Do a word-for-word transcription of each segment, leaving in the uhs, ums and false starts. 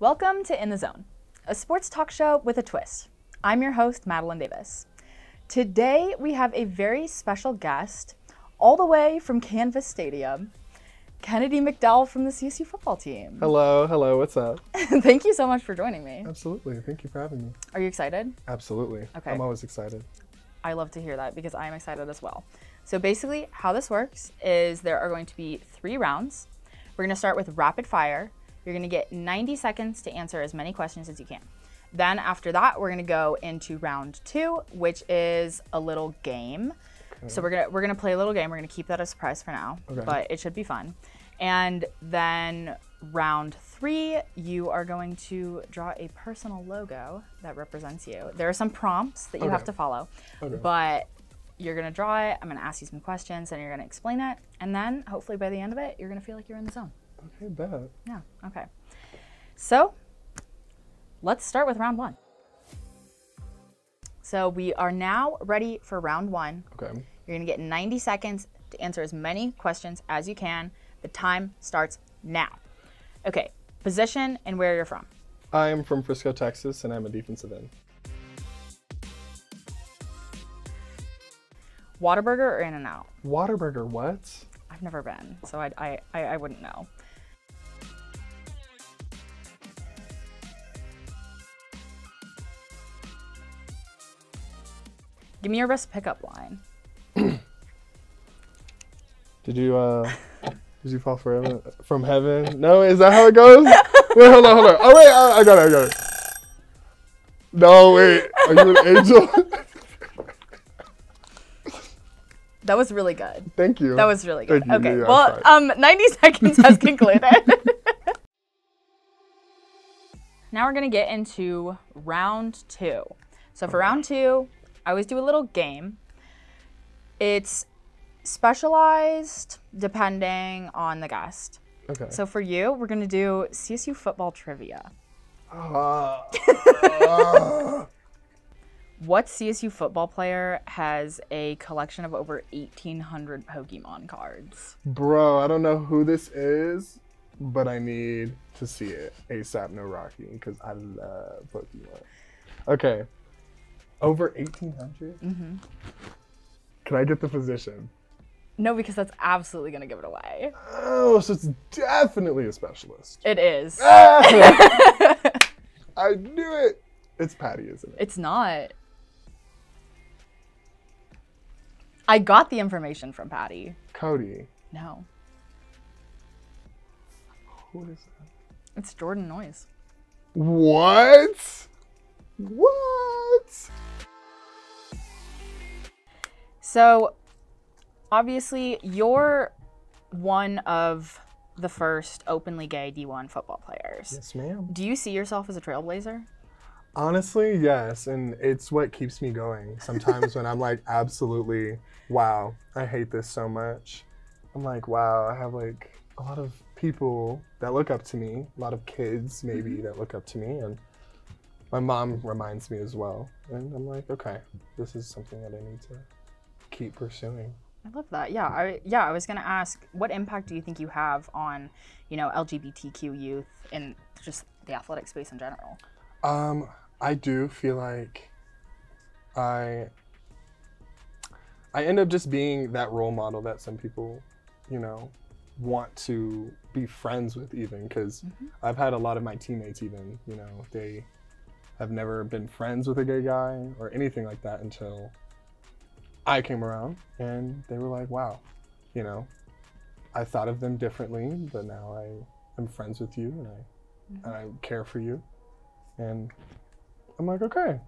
Welcome to In the Zone, a sports talk show with a twist. I'm your host, Madeline Davis. Today, we have a very special guest, all the way from Canvas Stadium, Kennedy McDowell from the C S U football team. Hello, hello, what's up? Thank you so much for joining me. Absolutely, thank you for having me. Are you excited? Absolutely, okay. I'm always excited. I love to hear that because I'm excited as well. So basically, how this works is there are going to be three rounds. We're gonna start with rapid fire. You're gonna get ninety seconds to answer as many questions as you can. Then after that, we're gonna go into round two, which is a little game. Okay. So we're gonna we're gonna play a little game. We're gonna keep that a surprise for now, okay. But it should be fun. And then round three, you are going to draw a personal logo that represents you. There are some prompts that you okay. have to follow, okay. but you're gonna draw it. I'm gonna ask you some questions, and you're gonna explain it. And then hopefully by the end of it, you're gonna feel like you're in the zone. Okay, bad. Yeah, okay. So let's start with round one. So we are now ready for round one. Okay. You're gonna get ninety seconds to answer as many questions as you can. The time starts now. Okay, position and where you're from. I am from Frisco, Texas, and I'm a defensive end. Whataburger or In-N-Out? Whataburger, what? I've never been, so I, I, I, I wouldn't know. Give me your best pickup line. Did you, uh, did you fall forever from heaven? No, is that how it goes? Wait, hold on, hold on. Oh, wait, I, I got it, I got it. No, wait, are you an angel? That was really good. Thank you. That was really good. Thank okay, you, yeah, well, um, ninety seconds has concluded. Now we're gonna get into round two. So for round two, I always do a little game. It's specialized depending on the guest. Okay. So for you, we're gonna do C S U football trivia. Uh, uh. What C S U football player has a collection of over eighteen hundred Pokemon cards? Bro, I don't know who this is, but I need to see it ASAP, no rocking, because I love Pokemon. Okay. Over eighteen hundred? Mm-hmm. Can I get the position? No, because that's absolutely going to give it away. Oh, so it's definitely a specialist. It is. Ah! I knew it. It's Patty, isn't it? It's not. I got the information from Patty. Cody. No. Who is that? It's Jordan Noyes. What? What? So, obviously, you're one of the first openly gay D one football players. Yes, ma'am. Do you see yourself as a trailblazer? Honestly, yes, and it's what keeps me going. Sometimes when I'm like, absolutely, wow, I hate this so much. I'm like, wow, I have like a lot of people that look up to me, a lot of kids maybe that look up to me, and my mom reminds me as well. And I'm like, okay, this is something that I need to keep pursuing. I love that. Yeah, I, yeah. I was gonna ask, what impact do you think you have on, you know, L G B T Q youth and just the athletic space in general? Um, I do feel like I I end up just being that role model that some people, you know, want to be friends with even, because mm-hmm. I've had a lot of my teammates even, you know, they have never been friends with a gay guy or anything like that until I came around and they were like, wow, you know, I thought of them differently, but now I am friends with you and I, mm-hmm. and I care for you. And I'm like, okay,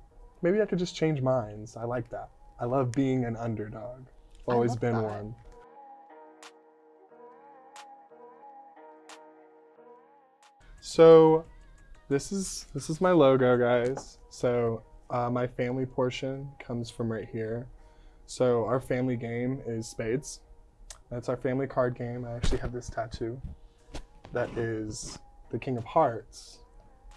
maybe I could just change minds. I like that. I love being an underdog. Always been that. One. So this is this is my logo, guys. So uh, my family portion comes from right here. So our family game is spades. That's our family card game. I actually have this tattoo that is the King of Hearts.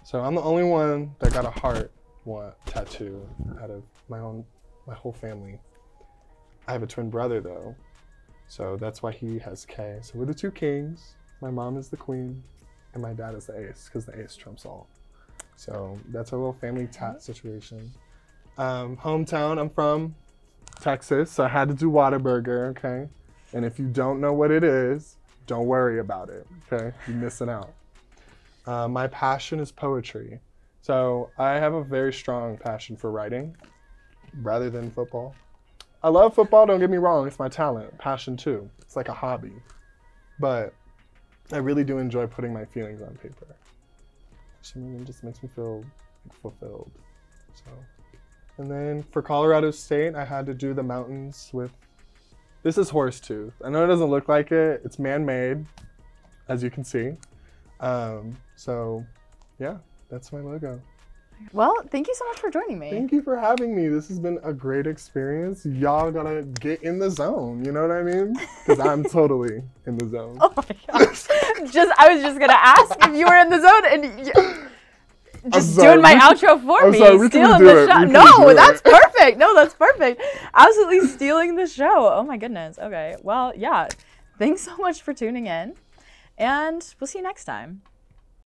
So I'm the only one that got a heart one tattoo out of my own, my whole family. I have a twin brother though, so that's why he has K. So we're the two kings. My mom is the queen. and my dad is the ace because the ace trumps all. So that's a real family tat situation. Um, hometown, I'm from Texas, so I had to do Whataburger, okay? And if you don't know what it is, don't worry about it, okay? You're missing out. Uh, my passion is poetry. So I have a very strong passion for writing rather than football. I love football, don't get me wrong, it's my talent, passion too. It's like a hobby. But I really do enjoy putting my feelings on paper. It just makes me feel fulfilled. So, and then for Colorado State, I had to do the mountains with, this is Horsetooth. I know it doesn't look like it, it's man-made, as you can see. Um, so yeah, that's my logo. Well, thank you so much for joining me. Thank you for having me. This has been a great experience. Y'all gotta get in the zone, you know what I mean? Because I'm totally in the zone. Oh my gosh. just, I was just gonna ask if you were in the zone and you, just doing my outro for me. Stealing the show. No, that's perfect. No, that's perfect. Absolutely stealing the show. Oh my goodness. Okay, well, yeah. Thanks so much for tuning in and we'll see you next time.